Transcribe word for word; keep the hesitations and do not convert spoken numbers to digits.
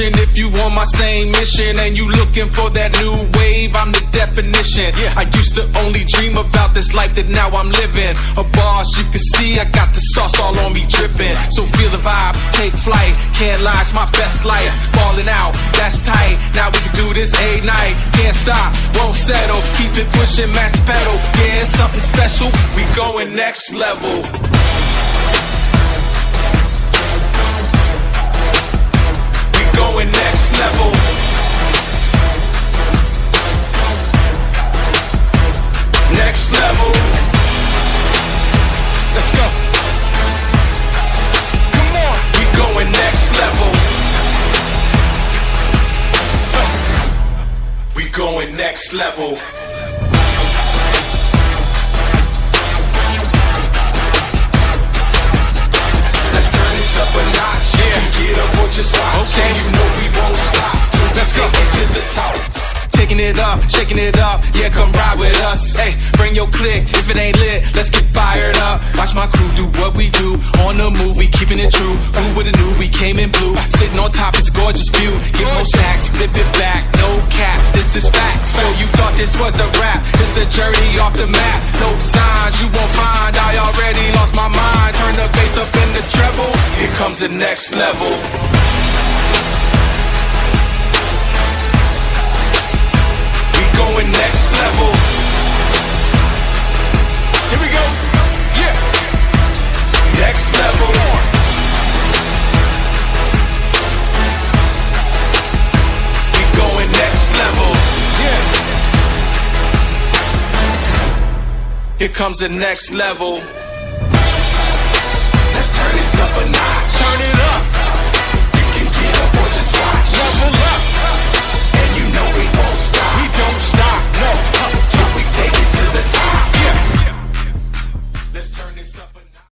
ignition. If you on my same mission and you looking for that new wave, I'm the definition. Yeah. I used to only dream about this life that now I'm living. A boss, you can see I got the sauce all on me dripping. So feel the vibe, take flight. Can't lie, it's my best life. Falling out, that's tight. Now we can do this a night. Can't stop, won't settle. Keep it pushing, match the pedal. Yeah, it's something special. We going next level. Going next level. Next level. Let's go. Come on. We going next level. We going next level. Let's turn this up a notch. Yeah. Get up or just watch. Okay. You know we won't stop. Let's go to the top. Taking it up, shaking it up, yeah, come ride with us. Hey, bring your click, if it ain't lit, let's get fired up. Watch my crew do what we do, on the move, we keeping it true. Who would've knew we came in blue, sitting on top, it's a gorgeous view. Get more stacks, flip it back, no cap, this is fact. So you thought this was a rap, it's a journey off the map. No signs you won't find, I already lost my mind. Turn the bass up in the treble, here comes the next level. Going next level. Here we go. Yeah. Next level. We going next level. Yeah. Here comes the next level. Let's turn this up a notch.